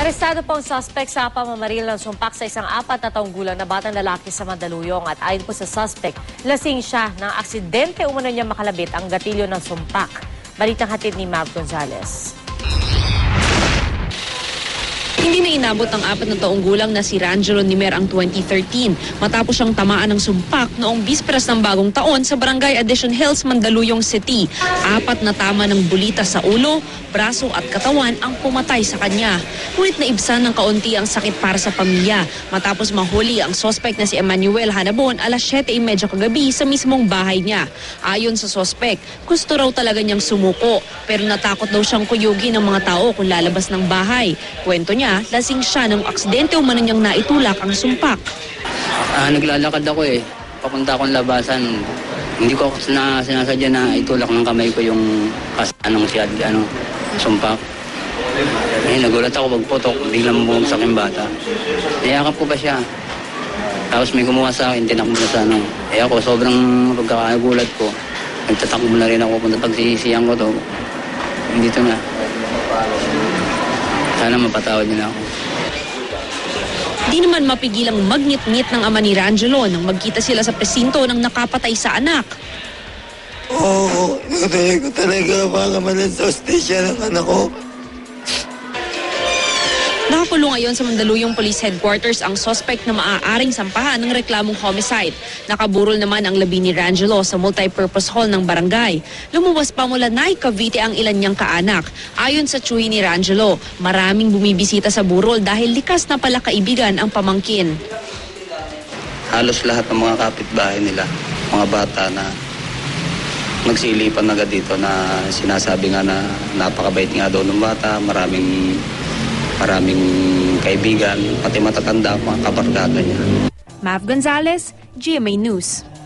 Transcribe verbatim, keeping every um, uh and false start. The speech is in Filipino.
Arestado po ang suspect sa pamamaril ng sumpak sa isang apat na taong gulang na batang lalaki sa Mandaluyong. At ayon po sa suspect, lasing siya ng aksidente umano niya makalabit ang gatilyo ng sumpak. Balitang hatid ni Mark Gonzales. Hindi na inabot ang apat na taong gulang na si Rangelo Nimer ang twenty thirteen matapos siyang tamaan ng sumpak noong bisperas ng bagong taon sa barangay Addison Hills, Mandaluyong City. Apat na tama ng bulita sa ulo, braso at katawan ang pumatay sa kanya. Ngunit naibsan ng kaunti ang sakit para sa pamilya matapos mahuli ang sospek na si Emmanuel Hanabon alas siyete thirty kagabi sa mismong bahay niya. Ayon sa sospek, gusto raw talaga niyang sumuko pero natakot daw siyang kuyugin ng mga tao kung lalabas ng bahay. Kwento niya, lasing siya ng aksidente o man niyang naitulak ang sumpak. Ah, naglalakad ako eh. Papunta akong labasan. Hindi ko na sinasadya na itulak ng kamay ko yung kas, anong siyad, ano, sumpak. Eh, nagulat ako pagputok. Biglang bumagsak yung bata. Niyakap ko ba siya? Tapos may kumuha sa akin, tinakbo na sa ano. Eh ako, sobrang pagkakagulat ko. Nagtatakbo na rin ako. Punta pagsisisihan ko to. Dito na. Sana mapatawad niyo na ako. Di naman mapigilang magnit-ngit ng ama ni Rangelo nang magkita sila sa presinto ng nakapatay sa anak. Oo, natuloy ko talaga makamalan sa hostesya ng anak ko. Nakakulong ayon sa Mandaluyong Police Headquarters ang sospek na maaaring sampahan ng reklamong homicide. Nakaburol naman ang labi ni Rangelo sa multipurpose hall ng barangay. Lumuwas pa mula na Cavite ang ilan niyang kaanak. Ayon sa tsuhi ni Rangelo, maraming bumibisita sa burol dahil likas na pala kaibigan ang pamangkin. Halos lahat ng mga kapitbahay nila, mga bata na nagsilipan agad dito na sinasabi nga na napakabait nga daw ng bata, maraming... Maraming kaibigan, pati matatanda, mga kabarkada niya. Mav Gonzales, G M A News.